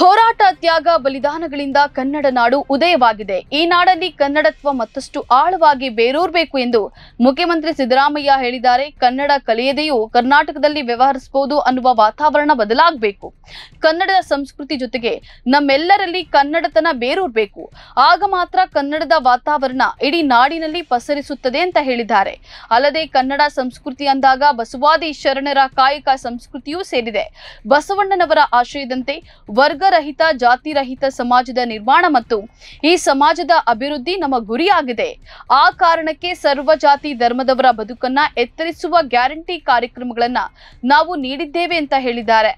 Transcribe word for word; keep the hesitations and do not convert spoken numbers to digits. ಹೋರಾಟ ತ್ಯಾಗ ಬಲಿದಾನಗಳಿಂದ ಕನ್ನಡ ನಾಡು ಉದಯವಾಗಿದೆ. ಈ ನಾಡಲ್ಲಿ ಕನ್ನಡತ್ವ ಮತ್ತಷ್ಟು ಆಳವಾಗಿ ಬೇರೂರಬೇಕು ಎಂದು ಮುಖ್ಯಮಂತ್ರಿ ಸಿದ್ದರಾಮಯ್ಯ ಹೇಳಿದ್ದಾರೆ. ಕನ್ನಡ ಕಲಿಯದೆಯೂ ಕರ್ನಾಟಕದಲ್ಲಿ ವ್ಯವಹರಿಸಬಹುದು ಅನ್ನುವ ವಾತಾವರಣ ಬದಲಾಗಬೇಕು. ಕನ್ನಡದ ಸಂಸ್ಕೃತಿ ಜೊತೆಗೆ ನಮ್ಮೆಲ್ಲರಲ್ಲಿ ಕನ್ನಡತನ ಬೇರೂರಬೇಕು. ಆಗ ಮಾತ್ರ ಕನ್ನಡದ ವಾತಾವರಣ ಇಡೀ ನಾಡಿನಲ್ಲಿ ಪಸರಿಸುತ್ತದೆ ಅಂತ ಹೇಳಿದ್ದಾರೆ. ಅಲ್ಲದೆ ಕನ್ನಡ ಸಂಸ್ಕೃತಿ ಅಂದಾಗ ಬಸವಾದಿ ಶರಣರ ಕಾಯಕ ಸಂಸ್ಕೃತಿಯೂ ಸೇರಿದೆ. ಬಸವಣ್ಣನವರ ಆಶಯದಂತೆ ವರ್ಗ ರಹಿತ ಜಾತಿ ರಹಿತ ಸಮಾಜದ ನಿರ್ಮಾಣ ಮತ್ತು ಈ ಸಮಾಜದ ಅಭಿವೃದ್ಧಿ ನಮ್ಮ ಗುರಿಯಾಗಿದೆ. ಆ ಕಾರಣಕ್ಕೆ ಸರ್ವ ಜಾತಿ ಧರ್ಮದವರ ಬದುಕನ್ನ ಎತ್ತರಿಸುವ ಗ್ಯಾರಂಟಿ ಕಾರ್ಯಕ್ರಮಗಳನ್ನು ನಾವು ನೀಡಿದ್ದೇವೆ ಅಂತ ಹೇಳಿದ್ದಾರೆ.